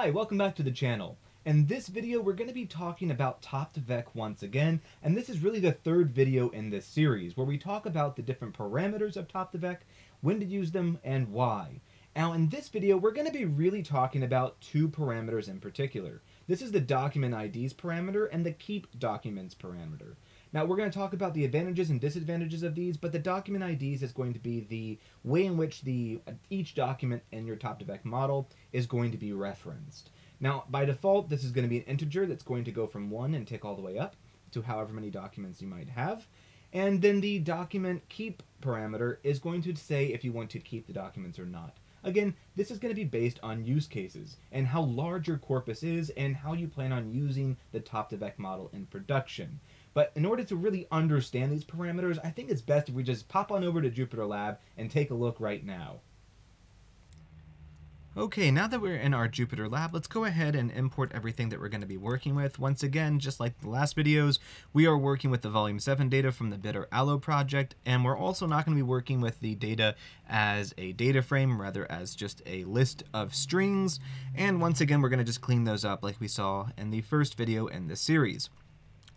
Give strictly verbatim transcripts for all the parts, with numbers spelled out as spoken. Hi, welcome back to the channel. In this video, we're going to be talking about Top to Vec once again, and this is really the third video in this series, where we talk about the different parameters of Top to Vec, when to use them, and why. Now, in this video, we're going to be really talking about two parameters in particular. This is the document I Ds parameter and the keep documents parameter. Now, we're going to talk about the advantages and disadvantages of these, but the document I Ds is going to be the way in which the each document in your Top to Vec model is going to be referenced. Now, by default, this is going to be an integer that's going to go from one and tick all the way up to however many documents you might have. And then the document keep parameter is going to say if you want to keep the documents or not. Again, this is going to be based on use cases and how large your corpus is and how you plan on using the Top to Vec model in production. But in order to really understand these parameters, I think it's best if we just pop on over to JupyterLab and take a look right now. Okay, now that we're in our JupyterLab, let's go ahead and import everything that we're going to be working with. Once again, just like the last videos, we are working with the Volume seven data from the Bitter Aloe project, and we're also not going to be working with the data as a data frame, rather as just a list of strings. And once again, we're going to just clean those up like we saw in the first video in this series.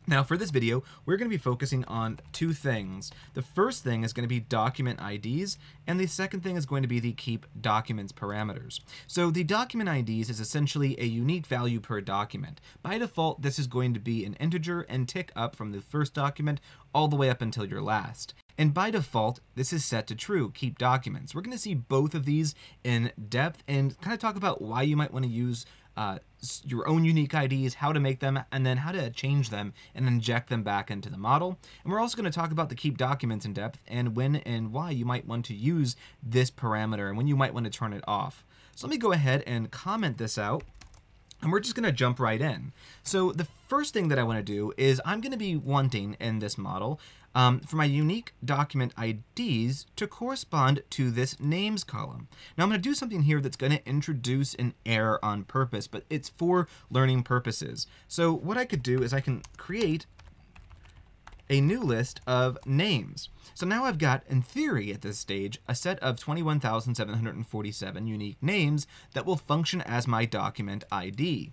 Now for this video, we're going to be focusing on two things. The first thing is going to be document I Ds, and the second thing is going to be the keep documents parameters. So the document I Ds is essentially a unique value per document. By default, this is going to be an integer and tick up from the first document all the way up until your last. And by default, this is set to true, keep documents. We're going to see both of these in depth and kind of talk about why you might want to use Uh, your own unique I Ds, how to make them, and then how to change them and inject them back into the model. And we're also going to talk about the keep documents in depth and when and why you might want to use this parameter and when you might want to turn it off. So let me go ahead and comment this out. And we're just going to jump right in. So the first thing that I want to do is I'm going to be wanting in this model um, for my unique document I Ds to correspond to this names column. Now I'm going to do something here that's going to introduce an error on purpose, but it's for learning purposes. So what I could do is I can create a new list of names. So now I've got, in theory at this stage, a set of twenty-one thousand seven hundred forty-seven unique names that will function as my document I D.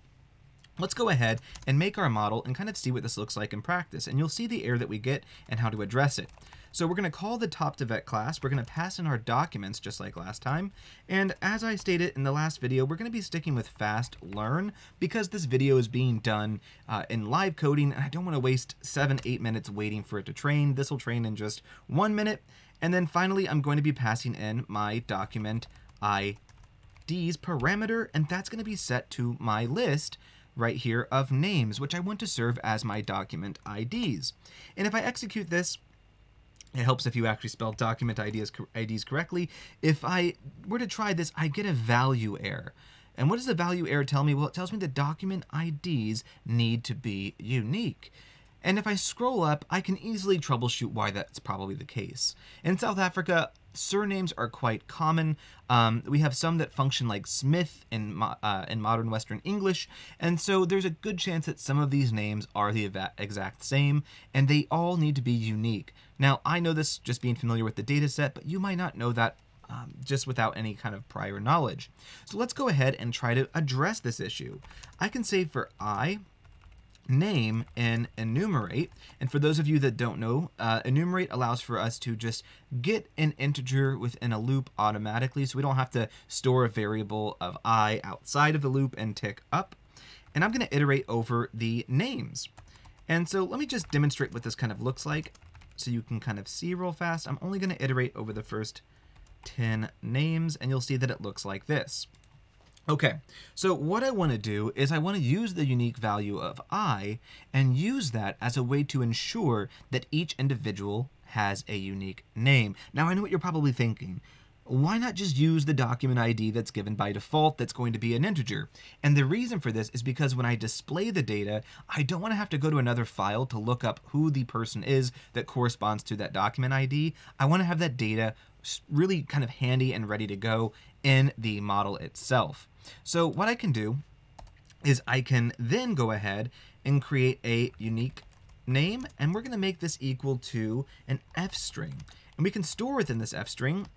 Let's go ahead and make our model and kind of see what this looks like in practice. And you'll see the error that we get and how to address it. So we're going to call the Top to Vec class. We're going to pass in our documents just like last time. And as I stated in the last video, we're going to be sticking with fast learn because this video is being done uh, in live coding. And I don't want to waste seven, eight minutes waiting for it to train. This will train in just one minute. And then finally, I'm going to be passing in my document I Ds parameter. And that's going to be set to my list right here of names, which I want to serve as my document I Ds. And if I execute this, it helps if you actually spell document I Ds correctly. If I were to try this, I get a value error. And what does the value error tell me? Well, it tells me the document I Ds need to be unique. And if I scroll up, I can easily troubleshoot why that's probably the case. In South Africa, surnames are quite common. Um, we have some that function like Smith in, mo uh, in modern Western English, and so there's a good chance that some of these names are the exact same, and they all need to be unique. Now, I know this just being familiar with the data set, but you might not know that um, just without any kind of prior knowledge. So let's go ahead and try to address this issue. I can say for I, name and enumerate. And for those of you that don't know, uh, enumerate allows for us to just get an integer within a loop automatically. So we don't have to store a variable of I outside of the loop and tick up. And I'm going to iterate over the names. And so let me just demonstrate what this kind of looks like so you can kind of see real fast. I'm only going to iterate over the first ten names, and you'll see that it looks like this. Okay, so what I want to do is I want to use the unique value of I and use that as a way to ensure that each individual has a unique name. Now, I know what you're probably thinking. Why not just use the document I D that's given by default that's going to be an integer? And the reason for this is because when I display the data, I don't want to have to go to another file to look up who the person is that corresponds to that document I D. I want to have that data really kind of handy and ready to go in the model itself. So what I can do is I can then go ahead and create a unique name, and we're going to make this equal to an F string. And we can store within this F string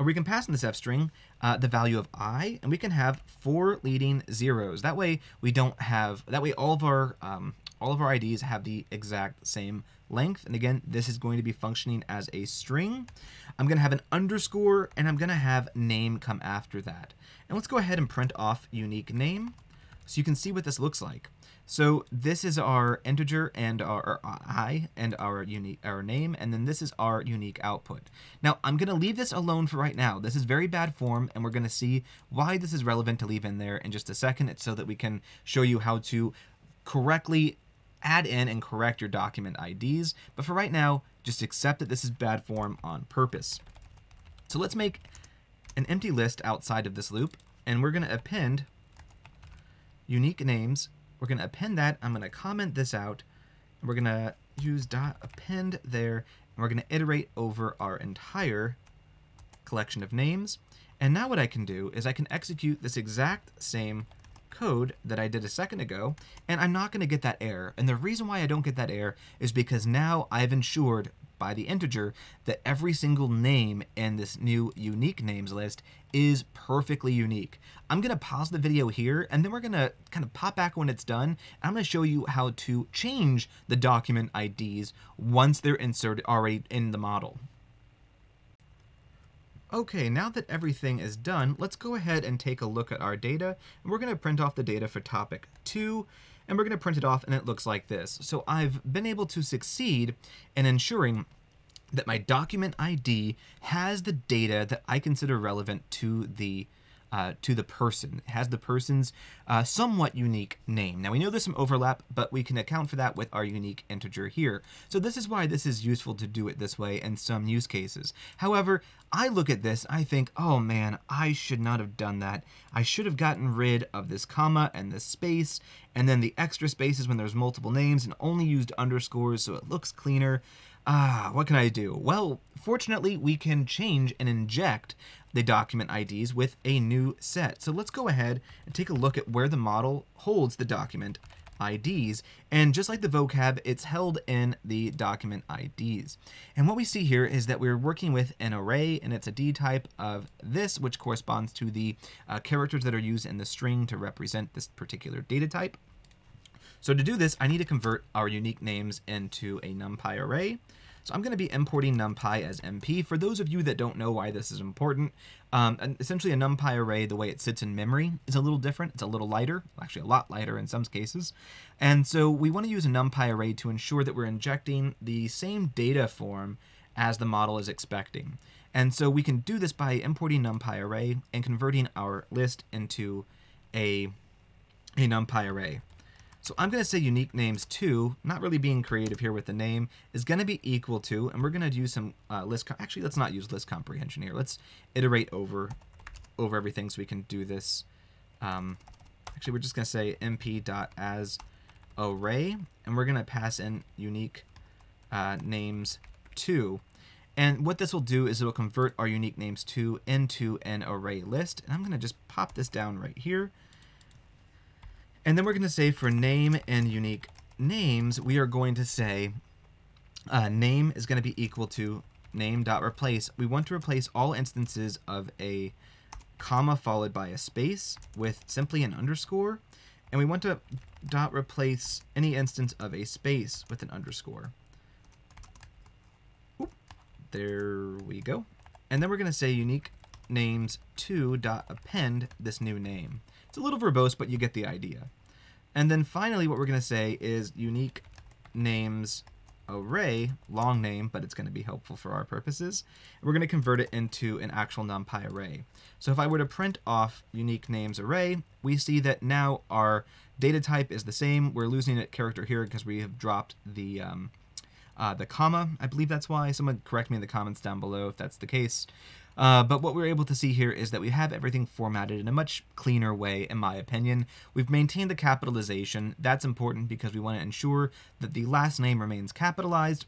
And we can pass in this f string uh, the value of I, and we can have four leading zeros. That way we don't have, that way all of our, um, all of our I Ds have the exact same length. And again, this is going to be functioning as a string. I'm going to have an underscore and I'm going to have name come after that. And let's go ahead and print off unique name so you can see what this looks like. So this is our integer and our, our I and our unique our name, and then this is our unique output. Now I'm gonna leave this alone for right now. This is very bad form, and we're gonna see why this is relevant to leave in there in just a second. It's so that we can show you how to correctly add in and correct your document I Ds. But for right now, just accept that this is bad form on purpose. So let's make an empty list outside of this loop, and we're gonna append unique names. We're going to append that. I'm going to comment this out, and we're going to use dot append there, and we're going to iterate over our entire collection of names. And now what I can do is I can execute this exact same code that I did a second ago, and I'm not going to get that error. And the reason why I don't get that error is because now I've ensured by the integer that every single name in this new unique names list is perfectly unique. I'm going to pause the video here, and then we're going to kind of pop back when it's done. I'm going to show you how to change the document I Ds once they're inserted already in the model. Okay, now that everything is done, let's go ahead and take a look at our data. And we're going to print off the data for topic two, and we're going to print it off, and it looks like this. So I've been able to succeed in ensuring that my document I D has the data that I consider relevant to the Uh, to the person. It has the person's uh, somewhat unique name. Now we know there's some overlap, but we can account for that with our unique integer here. So this is why this is useful to do it this way in some use cases. However, I look at this, I think, oh man, I should not have done that. I should have gotten rid of this comma and this space, and then the extra spaces when there's multiple names, and only used underscores so it looks cleaner. Ah, what can I do? Well, fortunately, we can change and inject the document I Ds with a new set. So let's go ahead and take a look at where the model holds the document I Ds. And just like the vocab, it's held in the document I Ds. And what we see here is that we're working with an array, and it's a D type of this, which corresponds to the uh, characters that are used in the string to represent this particular data type. So to do this, I need to convert our unique names into a NumPy array. So I'm going to be importing NumPy as M P. For those of you that don't know why this is important, um, essentially a NumPy array, the way it sits in memory, is a little different. It's a little lighter, actually a lot lighter in some cases. And so we want to use a NumPy array to ensure that we're injecting the same data form as the model is expecting. And so we can do this by importing NumPy array and converting our list into a, a NumPy array. So I'm going to say unique names two, not really being creative here with the name, is going to be equal to, and we're going to do some uh, list, actually let's not use list comprehension here, let's iterate over over everything so we can do this. Um, actually we're just going to say mp.asArray, and we're going to pass in unique uh, names two. And what this will do is it'll convert our unique names two into an array list, and I'm going to just pop this down right here. And then we're going to say for name and unique names, we are going to say uh, name is going to be equal to name.replace. We want to replace all instances of a comma followed by a space with simply an underscore. And we want to dot replace any instance of a space with an underscore. Oop, there we go. And then we're going to say unique names two dot append this new name. It's a little verbose, but you get the idea. And then finally, what we're going to say is unique names array, long name, but it's going to be helpful for our purposes. And we're going to convert it into an actual NumPy array. So if I were to print off unique names array, we see that now our data type is the same. We're losing a character here because we have dropped the um, uh, the comma. I believe that's why. Someone correct me in the comments down below if that's the case. Uh, but what we're able to see here is that we have everything formatted in a much cleaner way, in my opinion. We've maintained the capitalization. That's important because we want to ensure that the last name remains capitalized.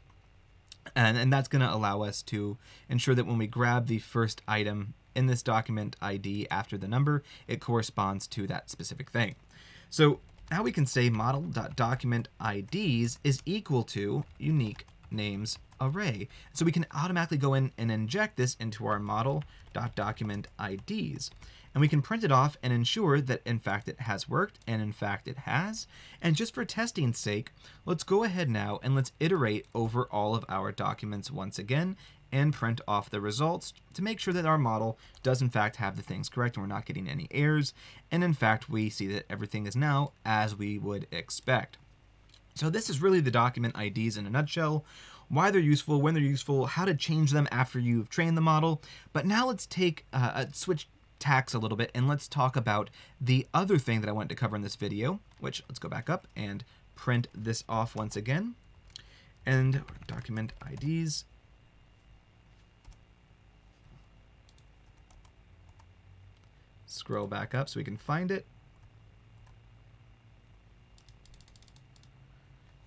And, and that's going to allow us to ensure that when we grab the first item in this document I D after the number, it corresponds to that specific thing. So now we can say model.document I Ds is equal to unique names array. So we can automatically go in and inject this into our model.document I Ds. And we can print it off and ensure that in fact it has worked, and in fact it has. And just for testing's sake, let's go ahead now and let's iterate over all of our documents once again and print off the results to make sure that our model does in fact have the things correct and we're not getting any errors. And in fact, we see that everything is now as we would expect. So this is really the document I Ds in a nutshell, why they're useful, when they're useful, how to change them after you've trained the model. But now let's take uh, a switch tacks a little bit and let's talk about the other thing that I wanted to cover in this video, which let's go back up and print this off once again. And document I Ds. Scroll back up so we can find it.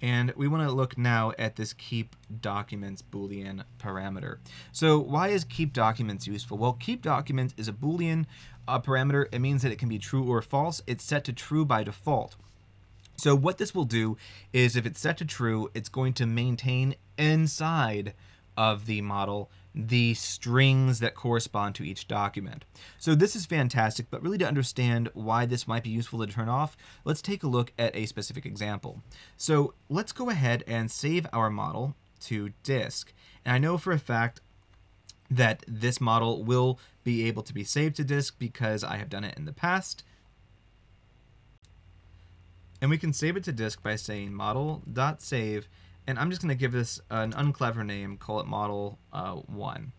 And we want to look now at this keep documents Boolean parameter. So why is keep documents useful? Well, keep documents is a Boolean uh, parameter. It means that it can be true or false. It's set to true by default. So what this will do is if it's set to true, it's going to maintain inside of the model the strings that correspond to each document. So this is fantastic, but really to understand why this might be useful to turn off, let's take a look at a specific example. So let's go ahead and save our model to disk. And I know for a fact that this model will be able to be saved to disk because I have done it in the past. And we can save it to disk by saying model.save. And I'm just going to give this an unclever name, call it model uh, one.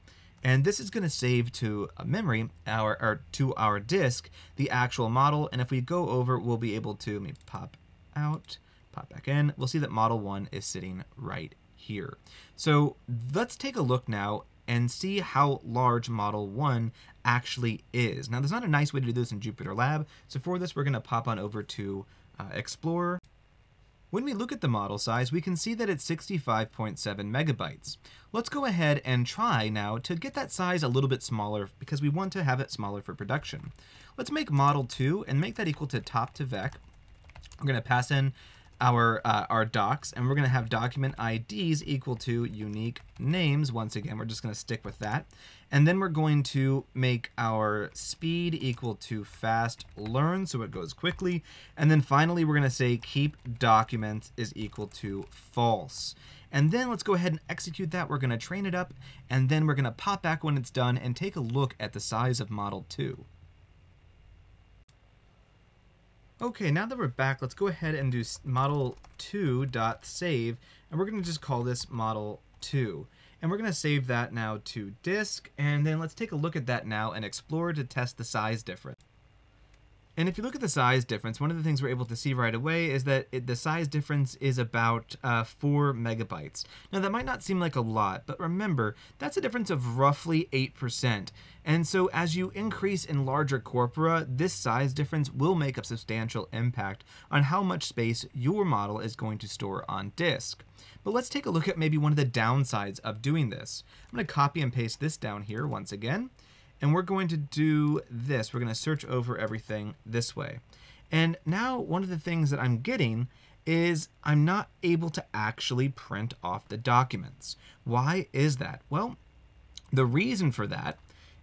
And this is going to save to a memory, our, or to our disk, the actual model. And if we go over, we'll be able to, let me pop out, pop back in. We'll see that model one is sitting right here. So let's take a look now and see how large model one actually is. Now, there's not a nice way to do this in JupyterLab. So for this, we're going to pop on over to uh, Explorer. When we look at the model size, we can see that it's sixty-five point seven megabytes. Let's go ahead and try now to get that size a little bit smaller because we want to have it smaller for production. Let's make model two and make that equal to top two vec. We're going to pass in our uh, our docs, and we're going to have document I Ds equal to unique names. Once again, we're just going to stick with that. And then we're going to make our speed equal to fast learn, so it goes quickly. And then finally, we're going to say keep documents is equal to false. And then let's go ahead and execute that. We're going to train it up, and then we're going to pop back when it's done and take a look at the size of model two. Okay, now that we're back, let's go ahead and do model two dot save, and we're going to just call this model two. And we're going to save that now to disk, and then let's take a look at that now and explore to test the size difference. And if you look at the size difference, one of the things we're able to see right away is that it, the size difference is about uh, four megabytes. Now, that might not seem like a lot, but remember, that's a difference of roughly eight percent. And so as you increase in larger corpora, this size difference will make a substantial impact on how much space your model is going to store on disk. But let's take a look at maybe one of the downsides of doing this. I'm going to copy and paste this down here once again. And we're going to do this. We're going to search over everything this way. And now one of the things that I'm getting is I'm not able to actually print off the documents. Why is that? Well, the reason for that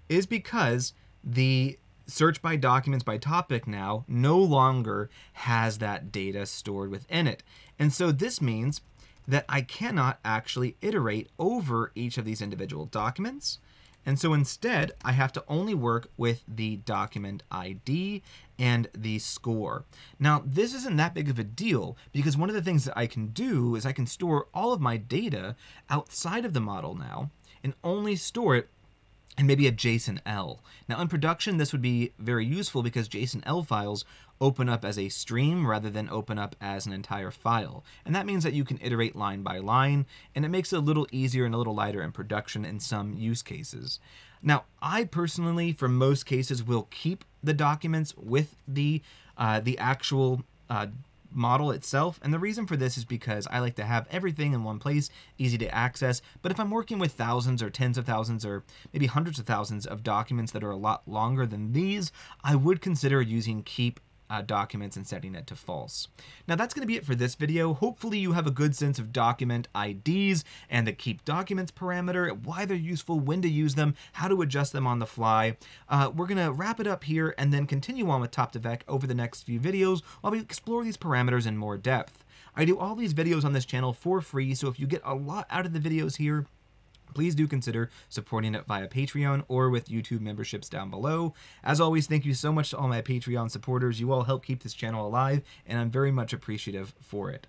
is because the search by documents by topic now no longer has that data stored within it. And so this means that I cannot actually iterate over each of these individual documents. And so instead, I have to only work with the document I D and the score. Now, this isn't that big of a deal because one of the things that I can do is I can store all of my data outside of the model now and only store it in maybe a J S O N L. Now, in production, this would be very useful because J S O N L files open up as a stream rather than open up as an entire file. And that means that you can iterate line by line, and it makes it a little easier and a little lighter in production in some use cases. Now, I personally, for most cases, will keep the documents with the, uh, the actual uh, model itself. And the reason for this is because I like to have everything in one place, easy to access. But if I'm working with thousands or tens of thousands or maybe hundreds of thousands of documents that are a lot longer than these, I would consider using keep Uh, documents and setting it to false. Now that's going to be it for this video. Hopefully you have a good sense of document I Ds and the keep documents parameter, why they're useful, when to use them, how to adjust them on the fly. Uh, we're going to wrap it up here and then continue on with Top two Vec over the next few videos while we explore these parameters in more depth. I do all these videos on this channel for free, so if you get a lot out of the videos here, please do consider supporting it via Patreon or with YouTube memberships down below. As always, thank you so much to all my Patreon supporters. You all help keep this channel alive, and I'm very much appreciative for it.